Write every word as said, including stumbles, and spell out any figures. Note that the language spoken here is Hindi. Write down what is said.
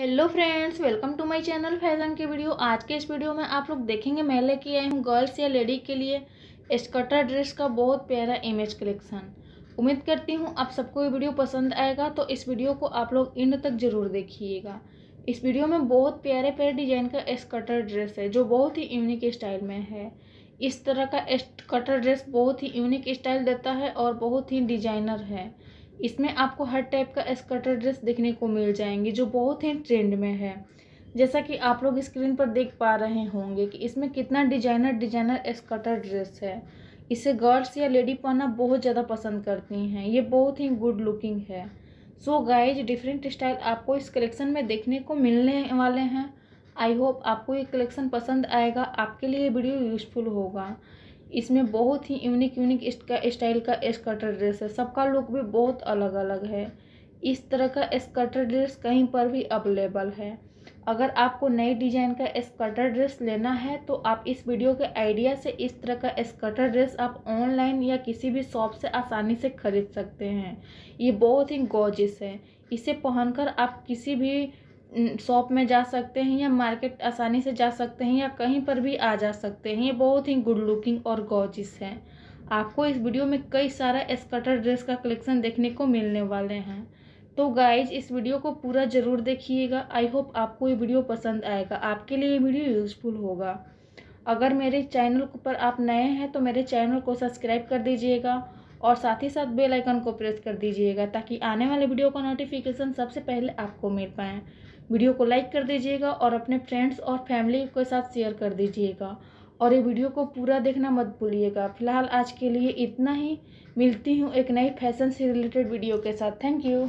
Hello friends, welcome to my channel fashion के वीडियो। आज के इस वीडियो में आप लोग देखेंगे मैं लेके आई हूँ गर्ल्स या लेडी के लिए स्कर्टर ड्रेस का बहुत प्यारा इमेज कलेक्शन। उम्मीद करती हूँ आप सबको ये वीडियो पसंद आएगा, तो इस वीडियो को आप लोग एंड तक ज़रूर देखिएगा। इस वीडियो में बहुत प्यारे प्यारे डिजाइन का स्कर्टर ड्रेस है जो बहुत ही यूनिक स्टाइल में है। इस तरह का स्कर्टर ड्रेस बहुत ही यूनिक स्टाइल देता है और बहुत ही डिजाइनर है। इसमें आपको हर टाइप का स्कर्टर ड्रेस देखने को मिल जाएंगे जो बहुत ही ट्रेंड में है। जैसा कि आप लोग स्क्रीन पर देख पा रहे होंगे कि इसमें कितना डिजाइनर डिजाइनर स्कर्टर ड्रेस है। इसे गर्ल्स या लेडी पहनना बहुत ज़्यादा पसंद करती हैं। ये बहुत ही गुड लुकिंग है। सो गाइज, डिफरेंट स्टाइल आपको इस कलेक्शन में देखने को मिलने वाले हैं। आई होप आपको ये कलेक्शन पसंद आएगा, आपके लिए वीडियो यूजफुल होगा। इसमें बहुत ही यूनिक यूनिक स्टाइल का स्कर्टर ड्रेस है। सबका लुक भी बहुत अलग अलग है। इस तरह का स्कर्टर ड्रेस कहीं पर भी अवेलेबल है। अगर आपको नए डिजाइन का स्कर्टर ड्रेस लेना है तो आप इस वीडियो के आइडिया से इस तरह का स्कर्टर ड्रेस आप ऑनलाइन या किसी भी शॉप से आसानी से खरीद सकते हैं। ये बहुत ही गॉर्जियस है। इसे पहनकर आप किसी भी शॉप में जा सकते हैं या मार्केट आसानी से जा सकते हैं या कहीं पर भी आ जा सकते हैं। ये बहुत ही गुड लुकिंग और गॉर्जियस है। आपको इस वीडियो में कई सारा स्कर्टर ड्रेस का कलेक्शन देखने को मिलने वाले हैं। तो गाइज, इस वीडियो को पूरा ज़रूर देखिएगा। आई होप आपको ये वीडियो पसंद आएगा, आपके लिए ये वीडियो यूजफुल होगा। अगर मेरे चैनल पर आप नए हैं तो मेरे चैनल को सब्सक्राइब कर दीजिएगा और साथ ही साथ बेल आइकन को प्रेस कर दीजिएगा ताकि आने वाले वीडियो का नोटिफिकेशन सबसे पहले आपको मिल पाए। वीडियो को लाइक कर दीजिएगा और अपने फ्रेंड्स और फैमिली के साथ शेयर कर दीजिएगा। और ये वीडियो को पूरा देखना मत भूलिएगा। फिलहाल आज के लिए इतना ही। मिलती हूँ एक नई फैशन से रिलेटेड वीडियो के साथ। Thank you.